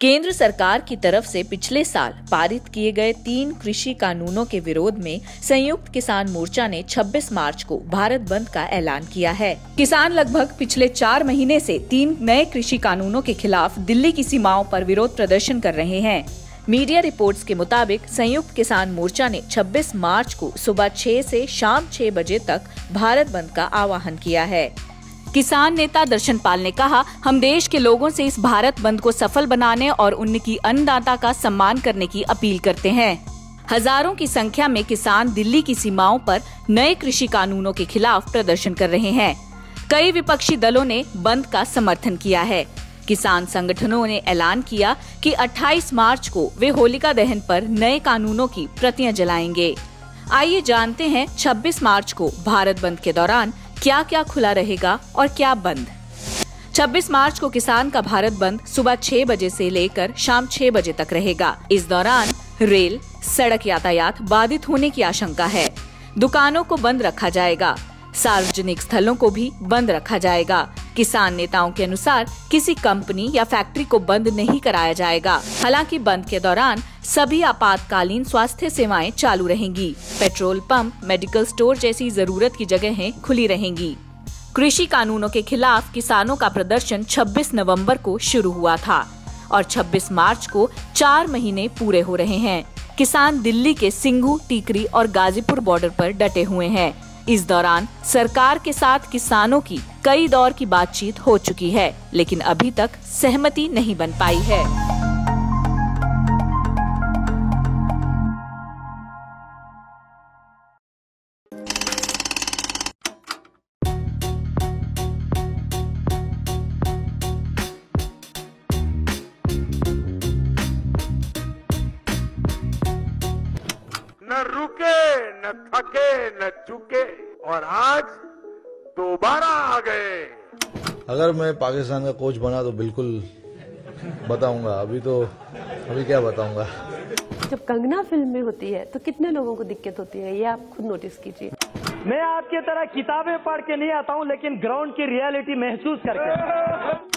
केंद्र सरकार की तरफ से पिछले साल पारित किए गए 3 कृषि कानूनों के विरोध में संयुक्त किसान मोर्चा ने 26 मार्च को भारत बंद का ऐलान किया है। किसान लगभग पिछले 4 महीने से 3 नए कृषि कानूनों के खिलाफ दिल्ली की सीमाओं पर विरोध प्रदर्शन कर रहे हैं। मीडिया रिपोर्ट्स के मुताबिक संयुक्त किसान मोर्चा ने 26 मार्च को सुबह 6 से शाम 6 बजे तक भारत बंद का आह्वान किया है। किसान नेता दर्शन पाल ने कहा, हम देश के लोगों से इस भारत बंद को सफल बनाने और उनकी अन्नदाता का सम्मान करने की अपील करते हैं। हजारों की संख्या में किसान दिल्ली की सीमाओं पर नए कृषि कानूनों के खिलाफ प्रदर्शन कर रहे हैं। कई विपक्षी दलों ने बंद का समर्थन किया है। किसान संगठनों ने ऐलान किया कि 28 मार्च को वे होलिका दहन पर नए कानूनों की प्रतियां जलाएंगे। आइए जानते हैं 26 मार्च को भारत बंद के दौरान क्या क्या खुला रहेगा और क्या बंद। 26 मार्च को किसान का भारत बंद सुबह 6 बजे से लेकर शाम 6 बजे तक रहेगा। इस दौरान रेल, सड़क यातायात बाधित होने की आशंका है। दुकानों को बंद रखा जाएगा। सार्वजनिक स्थलों को भी बंद रखा जाएगा। किसान नेताओं के अनुसार किसी कंपनी या फैक्ट्री को बंद नहीं कराया जाएगा। हालांकि बंद के दौरान सभी आपातकालीन स्वास्थ्य सेवाएं चालू रहेंगी। पेट्रोल पंप, मेडिकल स्टोर जैसी जरूरत की जगहें खुली रहेंगी। कृषि कानूनों के खिलाफ किसानों का प्रदर्शन 26 नवंबर को शुरू हुआ था और 26 मार्च को 4 महीने पूरे हो रहे हैं। किसान दिल्ली के सिंघू, टीकरी और गाजीपुर बॉर्डर पर डटे हुए हैं। इस दौरान सरकार के साथ किसानों की कई दौर की बातचीत हो चुकी है, लेकिन अभी तक सहमति नहीं बन पाई है। न रुके, न थके, न झुके और आज दोबारा आ गए। अगर मैं पाकिस्तान का कोच बना तो बिल्कुल बताऊंगा, अभी क्या बताऊंगा। जब कंगना फिल्म में होती है तो कितने लोगों को दिक्कत होती है, ये आप खुद नोटिस कीजिए। मैं आपके तरह किताबें पढ़ के नहीं आता हूँ, लेकिन ग्राउंड की रियलिटी महसूस करके